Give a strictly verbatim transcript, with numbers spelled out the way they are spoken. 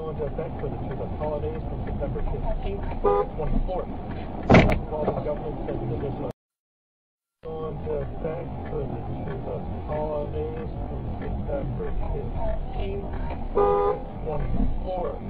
Go into effect for the Chickless holidays from September fifteenth to the twenty-fourth. While the government says that there's no go into effect for the Chickless holidays from September fifteenth to the twenty-fourth.